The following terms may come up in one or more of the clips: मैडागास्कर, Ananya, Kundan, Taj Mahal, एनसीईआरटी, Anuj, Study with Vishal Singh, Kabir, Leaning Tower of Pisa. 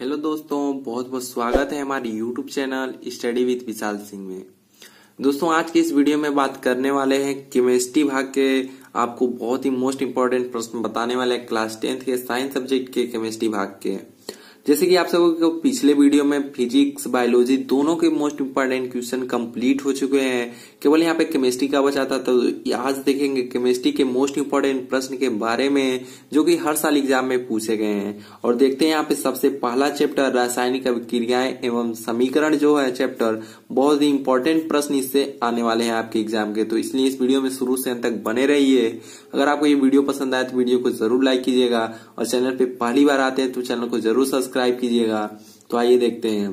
Hello दोस्तों, बहुत बहुत स्वागत है हमारे YouTube channel study with Vishal Singh में। दोस्तों आज के इस वीडियो में बात करने वाले हैं केमिस्ट्री भाग के, आपको बहुत ही मोस्ट इम्पोर्टेंट प्रश्न बताने वाले हैं क्लास 10th के साइंस सब्जेक्ट के केमिस्ट्री भाग के। जैसे कि आप सबको पिछले वीडियो में फिजिक्स बायोलॉजी दोनों के मोस्ट इम्पोर्टेंट क्वेश्चन कम्प्लीट हो चुके हैं, केवल यहाँ पे केमिस्ट्री का बचा था। तो आज देखेंगे केमिस्ट्री के मोस्ट इम्पोर्टेंट प्रश्न के बारे में जो कि हर साल एग्जाम में पूछे गए हैं। और देखते हैं यहाँ पे सबसे पहला चैप्टर रासायनिक अभिक्रियाएं एवं समीकरण जो है चैप्टर, बहुत ही इम्पोर्टेंट प्रश्न इससे आने वाले हैं आपके एग्जाम के। तो इसलिए इस वीडियो में शुरू से अंत तक बने रहिए। अगर आपको ये वीडियो पसंद आए तो वीडियो को जरूर लाइक कीजिएगा और चैनल पे पहली बार आते हैं तो चैनल को जरूर सब्सक्राइब कीजिएगा। तो आइए देखते हैं।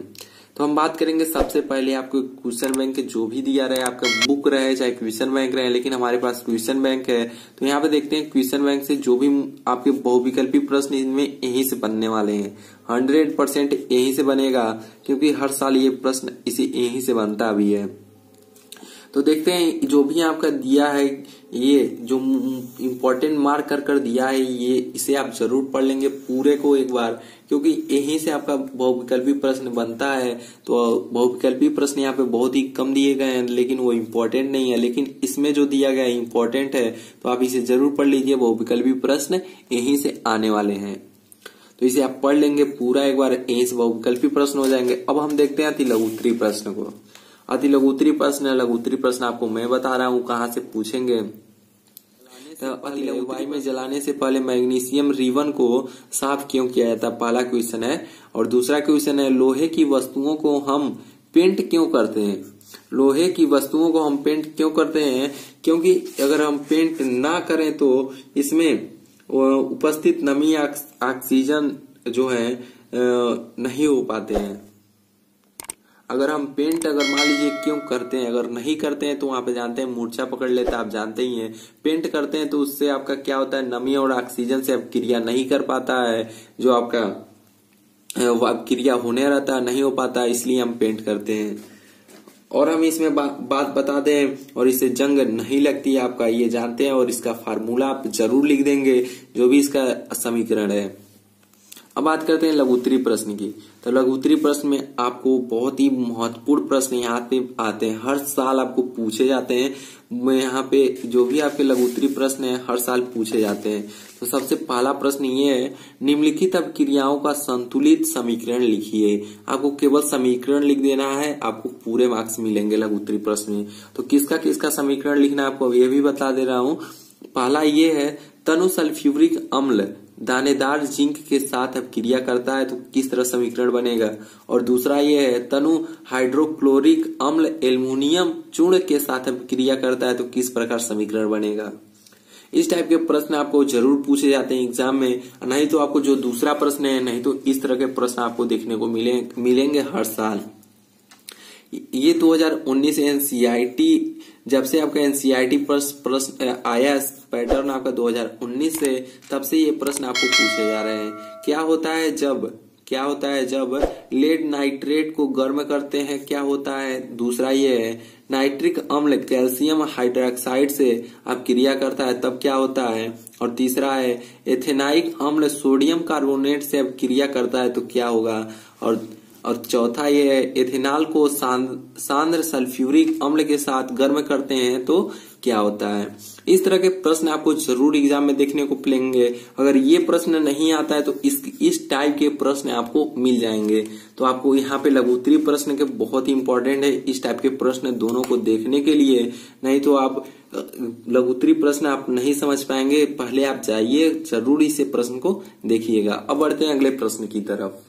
तो हम बात करेंगे सबसे पहले आपको क्वेश्चन बैंक जो भी दिया रहे, आपका बुक रहे चाहे क्वेश्चन बैंक रहे, लेकिन हमारे पास क्वेश्चन बैंक है। तो यहाँ पे देखते हैं क्वेश्चन बैंक से जो भी आपके बहुविकल्पी प्रश्न इनमें यहीं से बनने वाले हैं। 100% यहीं से बनेगा क्योंकि हर साल ये प्रश्न इसे यहीं से बनता भी है। तो देखते हैं जो भी आपका दिया है, ये जो इम्पोर्टेंट मार्क कर दिया है ये इसे आप जरूर पढ़ लेंगे पूरे को एक बार, क्योंकि यहीं से आपका बहुविकल्पी प्रश्न बनता है। तो बहुविकल्पी प्रश्न यहाँ पे बहुत ही कम दिए गए हैं, लेकिन वो इम्पोर्टेंट नहीं है, लेकिन इसमें जो दिया गया है इम्पोर्टेंट है, तो आप इसे जरूर पढ़ लीजिए। बहुविकल्पी प्रश्न यहीं से आने वाले हैं तो इसे आप पढ़ लेंगे पूरा एक बार, यहीं से बहुविकल्पी प्रश्न हो जाएंगे। अब हम देखते हैं अति लघुत्तरी प्रश्न को। अति लघुत्तरी प्रश्न, लघुत्तरी प्रश्न आपको मैं बता रहा हूँ कहाँ से पूछेंगे। वायु में जलाने से पहले मैग्नीशियम रिबन को साफ क्यों किया जाता है, पहला क्वेश्चन है। और दूसरा क्वेश्चन है लोहे की वस्तुओं को हम पेंट क्यों करते हैं। लोहे की वस्तुओं को हम पेंट क्यों करते हैं, क्योंकि अगर हम पेंट ना करें तो इसमें उपस्थित नमी ऑक्सीजन जो है नहीं हो पाते हैं। अगर हम पेंट अगर मान लीजिए क्यों करते हैं, अगर नहीं करते हैं तो वहां पे जानते हैं मूर्छा पकड़ लेता है, आप जानते ही हैं। पेंट करते हैं तो उससे आपका क्या होता है, नमी और ऑक्सीजन से आप क्रिया नहीं कर पाता है, जो आपका क्रिया होने रहता है नहीं हो पाता है, इसलिए हम पेंट करते हैं। और हम इसमें बात बता दें, और इससे जंग नहीं लगती है आपका, ये जानते हैं। और इसका फार्मूला आप जरूर लिख देंगे जो भी इसका समीकरण है। अब बात करते हैं लघुत्तरी प्रश्न की। तो लघुत्तरी प्रश्न में आपको बहुत ही महत्वपूर्ण प्रश्न यहाँ पे आते हैं, हर साल आपको पूछे जाते हैं। मैं यहाँ पे जो भी आपके लघुत्तरी प्रश्न है हर साल पूछे जाते हैं। तो सबसे पहला प्रश्न ये है, निम्नलिखित अभिक्रियाओं का संतुलित समीकरण लिखिए। आपको केवल समीकरण लिख देना है, आपको पूरे मार्क्स मिलेंगे लघुत्तरी प्रश्न में। तो किसका किसका समीकरण लिखना आपको ये भी बता दे रहा हूँ। पहला ये है, तनु सल्फ्यूरिक अम्ल दानेदार जिंक के साथ अभिक्रिया करता है तो किस तरह समीकरण बनेगा। और दूसरा यह है, तनु हाइड्रोक्लोरिक अम्ल एल्युमिनियम चूर्ण के साथ अभिक्रिया करता है तो किस प्रकार समीकरण बनेगा। इस टाइप के प्रश्न आपको जरूर पूछे जाते हैं एग्जाम में, नहीं तो आपको जो दूसरा प्रश्न है, नहीं तो इस तरह के प्रश्न आपको देखने को मिलेंगे हर साल। ये 2019 एनसीईआरटी, जब से आपका एनसीईआरटी प्रश्न आया पैटर्न आपका 2019 से, तब से ये प्रश्न आपको पूछे जा रहे हैं। क्या होता है जब लेड नाइट्रेट को गर्म करते हैं, क्या होता है। दूसरा ये है, नाइट्रिक अम्ल कैल्शियम हाइड्रोक्साइड से अभिक्रिया करता है तब क्या होता है। और तीसरा है, एथेनाइक अम्ल सोडियम कार्बोनेट से अभिक्रिया करता है तो क्या होगा। और चौथा ये है, एथेनॉल को सांद्र सल्फ्यूरिक अम्ल के साथ गर्म करते हैं तो क्या होता है। इस तरह के प्रश्न आपको जरूर एग्जाम में देखने को मिलेंगे। अगर ये प्रश्न नहीं आता है तो इस टाइप के प्रश्न आपको मिल जाएंगे। तो आपको यहाँ पे लघुत्तरी प्रश्न के बहुत ही इम्पोर्टेंट है इस टाइप के प्रश्न दोनों को देखने के लिए, नहीं तो आप लघुत्तरी प्रश्न आप नहीं समझ पाएंगे। पहले आप जाइए जरूर इसे प्रश्न को देखिएगा। अब बढ़ते हैं अगले प्रश्न की तरफ।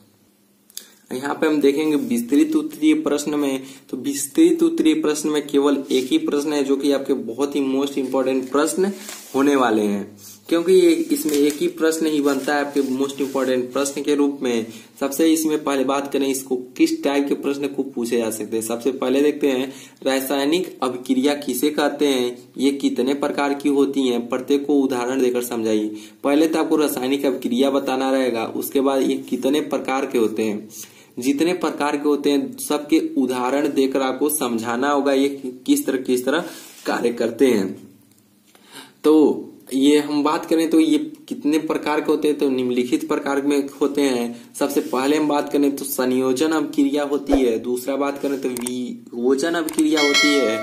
यहाँ पे हम देखेंगे विस्तृत उत्तरीय प्रश्न में। तो विस्तृत उत्तरीय प्रश्न में केवल एक ही प्रश्न है जो कि आपके बहुत ही मोस्ट इम्पोर्टेंट प्रश्न होने वाले हैं, क्योंकि इसमें एक ही प्रश्न ही बनता है आपके मोस्ट इम्पोर्टेंट प्रश्न के रूप में। सबसे इसमें पहले बात करें इसको किस टाइप के प्रश्न को पूछे जा सकते हैं। सबसे पहले देखते हैं, रासायनिक अभिक्रिया किसे कहते हैं, ये कितने प्रकार की होती हैं, प्रत्येक को उदाहरण देकर समझाइए। पहले तो आपको रासायनिक अभिक्रिया बताना रहेगा, उसके बाद ये कितने प्रकार के होते हैं, जितने प्रकार के होते हैं सबके उदाहरण देकर आपको समझाना होगा ये किस तरह कार्य करते हैं। तो ये हम बात करें तो ये कितने प्रकार के होते हैं तो निम्नलिखित प्रकार में होते हैं। सबसे पहले हम बात करें तो संयोजन अभिक्रिया होती है, दूसरा बात करें तो वियोजन अभिक्रिया होती है,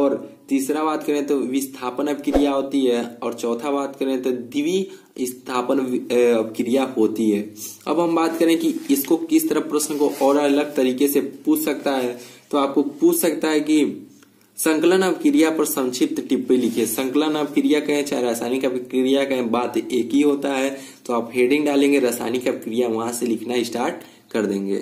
और तीसरा बात करें तो विस्थापन अभिक्रिया होती है, और चौथा बात करें तो द्विस्थापन अभिक्रिया होती है। अब हम बात करें कि इसको किस तरह प्रश्न को और अलग तरीके से पूछ सकता है, तो आपको पूछ सकता है कि संकलन अभिक्रिया पर संक्षिप्त टिप्पणी लिखिए। संकलन अभिक्रिया कहें चाहे रासायनिक अभिक्रिया कहें, बात एक ही होता है। तो आप हेडिंग डालेंगे रासायनिक अभिक्रिया, वहां से लिखना स्टार्ट कर देंगे।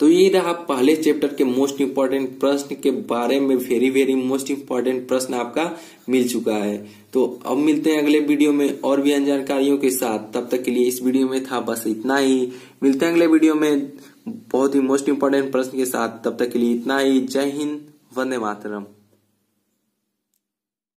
तो ये रहा पहले चैप्टर के मोस्ट इम्पोर्टेंट प्रश्न के बारे में, वेरी वेरी मोस्ट इम्पोर्टेंट प्रश्न आपका मिल चुका है। तो अब मिलते हैं अगले वीडियो में और भी अन्य जानकारियों के साथ। तब तक के लिए इस वीडियो में था बस इतना ही। मिलते हैं अगले वीडियो में बहुत ही मोस्ट इम्पोर्टेंट प्रश्न के साथ। तब तक के लिए इतना ही। जय हिंद, वंदे मातरम।